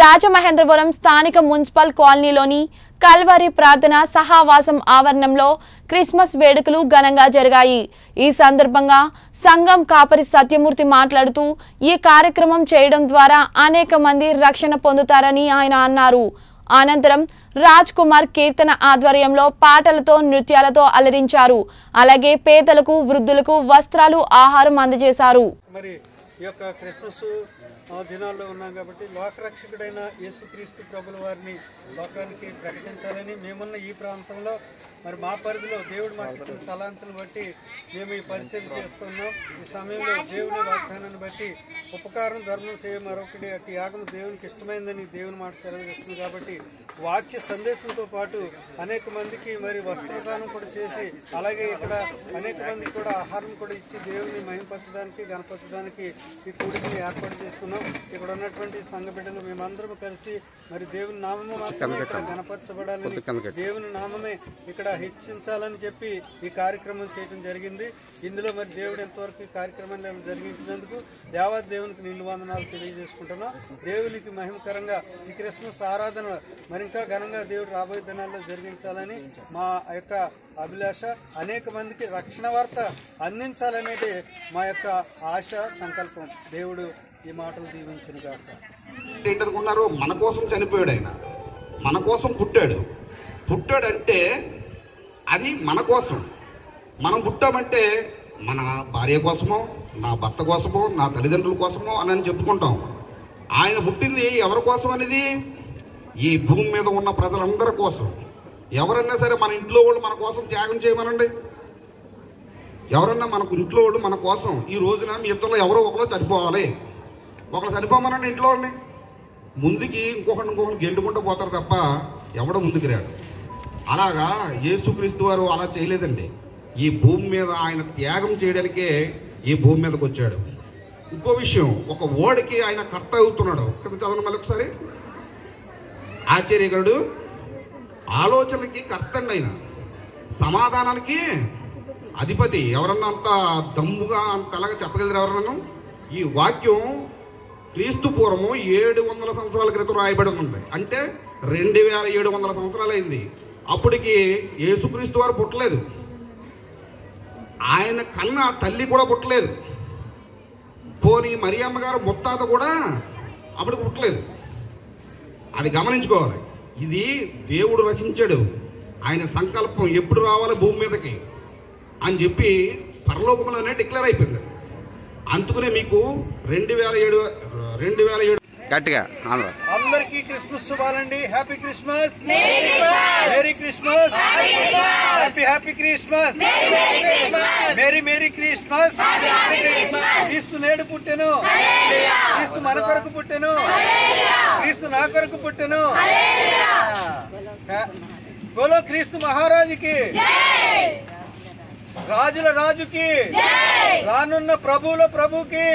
రాజమహేంద్రవరం స్థానిక మున్సిపల్ కాలనీలోని కల్వరి ప్రార్థన సహావాసం ఆవరణంలో క్రిస్మస్ వేడుకలు ఘనంగా జరిగాయి। ఈ సందర్భంగా సంఘం కాపరి సత్యమూర్తి మాట్లాడుతూ ఈ కార్యక్రమం చేయడం ద్వారా అనేక మంది రక్షణ పొందుతారని ఆయన అన్నారు। అనంతరం రాజ్ కుమార్ కీర్తన ఆధ్వర్యంలో పాటలతో నృత్యాలతో అలరించారు। అలాగే పేదలకు వృద్ధులకు వస్త్రాలు ఆహారం అందజేశారు। దినాల్లో ఉన్నాం కాబట్టి లోకరక్షకుడైన యేసుక్రీస్తు ప్రభుల వారిని లోకానికి ప్రకటించాలని మేమున్న ఈ ప్రాంతంలో మరి మా పరిధిలో దేవుడు మాకు ఇచ్చిన తలాంతులను బట్టి మేము ఈ పరిచయం చేస్తున్నాం। ఈ సమయంలో దేవుని వాగ్దానాన్ని బట్టి ఉపకారం ధర్మం సేవ మరొకటి అటు యాగం దేవునికి ఇష్టమైందని దేవుని మాట సెలవిస్తుంది కాబట్టి వాక్య సందేశంతో పాటు అనేక మందికి మరి వస్త్రదానం కూడా చేసి అలాగే ఇక్కడ అనేక మందికి కూడా ఆహారం కూడా ఇచ్చి దేవుని మహింపరచడానికి గణపరచడానికి ఈ కూడిని ఏర్పాటు చేసుకున్నాం। ఇక్కడ ఉన్నటువంటి సంఘ బిడ్డలు మేమందరం కలిసి మరి దేవుని నామము మాత్రమే గణపరచబడాలని దేవుని నామమే ఇక్కడ హెచ్చించాలని చెప్పి ఈ కార్యక్రమం చేయడం జరిగింది। ఇందులో మరి దేవుడు ఎంతవరకు ఈ కార్యక్రమాన్ని జరిగించినందుకు యావత్ దేవునికి నిన్ను వందనాలు తెలియజేసుకుంటున్నాం। దేవునికి మహిమకరంగా ఈ క్రిస్మస్ ఆరాధన మరింకా ఘనంగా దేవుడు రాబోయే దినాల్లో జరిగించాలని మా యొక్క అభిలాష, అనేక మందికి రక్షణ వార్త అందించాలనేది మా యొక్క ఆశ సంకల్పం। దేవుడు ఈ మాటలు దీవించిన గాక। మన కోసం చనిపోయాడు, ఆయన మన కోసం పుట్టాడు। పుట్టాడంటే అది మన కోసం, మనం పుట్టామంటే మన భార్య కోసమో నా భర్త కోసమో నా తల్లిదండ్రుల కోసమో అని చెప్పుకుంటాం। ఆయన పుట్టింది ఎవరి కోసం అనేది ఈ భూమి మీద ఉన్న ప్రజలందరి కోసం। ఎవరన్నా సరే మన ఇంట్లో వాళ్ళు మన కోసం త్యాగం చేయమనండి, ఎవరన్నా మనకు ఇంట్లో వాళ్ళు మన కోసం ఈ రోజున మీ ఇద్దరులో ఎవరో ఒకరు చనిపోవాలి, ఒకరు చనిపోమనండి ఇంట్లో వాళ్ళని, ముందుకి ఇంకొకటి గెలుకుంటూ పోతారు తప్ప ఎవడో ముందుకు రాడు। అలాగా యేసుక్రీస్తు వారు అలా చేయలేదండి। ఈ భూమి మీద ఆయన త్యాగం చేయడానికే ఈ భూమి మీదకి వచ్చాడు। ఇంకో విషయం, ఒక ఓడికి ఆయన కర్త అవుతున్నాడు కదా, చదవండి మళ్ళీ ఒకసారి, ఆశ్చర్యకరుడు, ఆలోచనకి కర్త అండి, ఆయన సమాధానానికి అధిపతి। ఎవరన్నా అంత దమ్ముగా అంత అలాగా చెప్పగలరు ఎవరన్నాను? ఈ వాక్యం క్రీస్తు పూర్వము 700 సంవత్సరాల క్రితం రాయబడి ఉంది, అంటే 2700 సంవత్సరాలు అయింది। అప్పటికి యేసుక్రీస్తు వారు పుట్టలేదు, ఆయన కన్నా తల్లి కూడా పుట్టలేదు, పోనీ మరియమ్మ గారు ముత్తాత కూడా అప్పటికి పుట్టలేదు। అది గమనించుకోవాలి, ఇది దేవుడు రచించాడు। ఆయన సంకల్పం ఎప్పుడు రావాలి భూమి మీదకి అని చెప్పి పరలోకంలోనే డిక్లేర్ అయిపోయింది। అందుకనే మీకు 2007 గట్టిగా అందరికీ క్రిస్మస్ శుభాలండి। Happy Christmas, merry Christmas, happy happy Christmas, merry merry Christmas. క్రీస్తు నేడు పుట్టెను, క్రీస్తు మన కొరకు పుట్టెను, క్రీస్తు నా కొరకు పుట్టెను, బోలో క్రీస్తు మహారాజుకి, రాజుల రాజుకి, రానున్న ప్రభువుల ప్రభుకి।